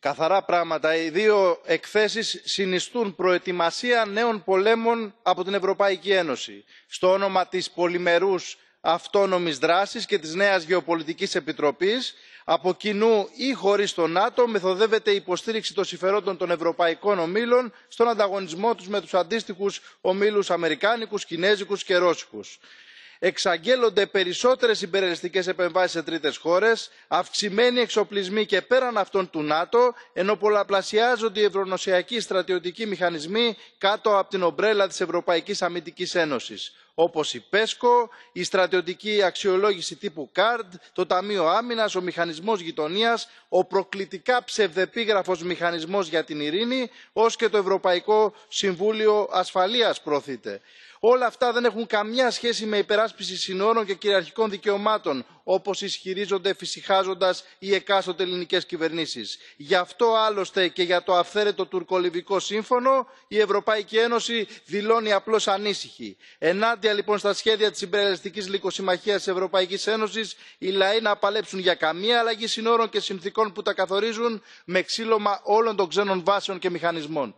Καθαρά πράγματα, οι δύο εκθέσεις συνιστούν προετοιμασία νέων πολέμων από την Ευρωπαϊκή Ένωση στο όνομα της πολυμερούς αυτόνομης δράσης και της νέας γεωπολιτικής επιτροπής. Από κοινού ή χωρίς το ΝΑΤΟ μεθοδεύεται η υποστήριξη των συμφερόντων των ευρωπαϊκών ομίλων στον ανταγωνισμό τους με τους αντίστοιχους ομίλους αμερικάνικους, κινέζικους και ρώσικους. Εξαγγέλλονται περισσότερες υπερελιστικές επεμβάσεις σε τρίτες χώρες, αυξημένοι εξοπλισμοί και πέραν αυτών του ΝΑΤΟ, ενώ πολλαπλασιάζονται οι ευρωνοσιακοί στρατιωτικοί μηχανισμοί κάτω από την ομπρέλα της Ευρωπαϊκής Αμυντικής Ένωσης, όπως η ΠΕΣΚΟ, η στρατιωτική αξιολόγηση τύπου CARD, το Ταμείο Άμυνας, ο Μηχανισμός Γειτονίας, ο προκλητικά ψευδεπίγραφος Μηχανισμός για την Ειρήνη, ως και το Ευρωπαϊκό Συμβούλιο Ασφαλείας προωθείται. Όλα αυτά δεν έχουν καμιά σχέση με υπεράσπιση συνόρων και κυριαρχικών δικαιωμάτων, όπως ισχυρίζονται φυσιχάζοντας οι εκάστοτε ελληνικές κυβερνήσεις. Γι' αυτό άλλωστε και για το αυθαίρετο τουρκολιβικό σύμφωνο η Ευρωπαϊκή Ένωση δηλώνει απλώς ανήσυχη. Ενάντια λοιπόν στα σχέδια της υπερελιστικής λυκοσυμμαχίας της Ευρωπαϊκής Ένωσης, οι λαοί να παλέψουν για καμία αλλαγή συνόρων και συνθήκων που τα καθορίζουν με ξύλωμα όλων των ξένων βάσεων και μηχανισμών.